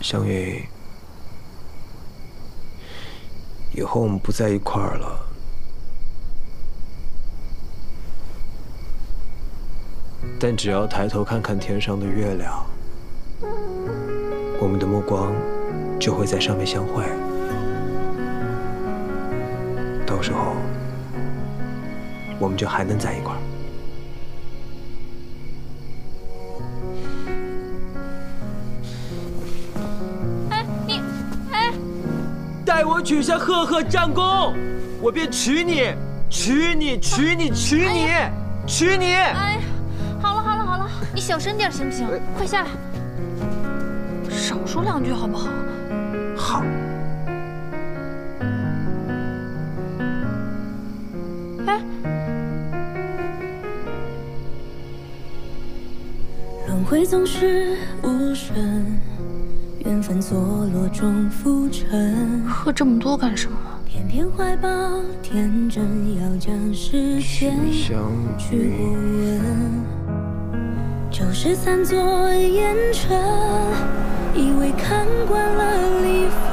相月，以后我们不在一块儿了。但只要抬头看看天上的月亮，我们的目光就会在上面相会。到时候，我们就还能在一块儿。 带我取下赫赫战功，我便娶你，娶你，娶你，娶你，娶你！哎呀，好了好了好了，你小声点行不行？快下来，少说两句好不好？好。哎。轮回总是无声。 缘分错落中浮沉，喝这么多干什么？偏偏怀抱天真，要将时间去过问。旧事散作烟尘，以为看惯了离分。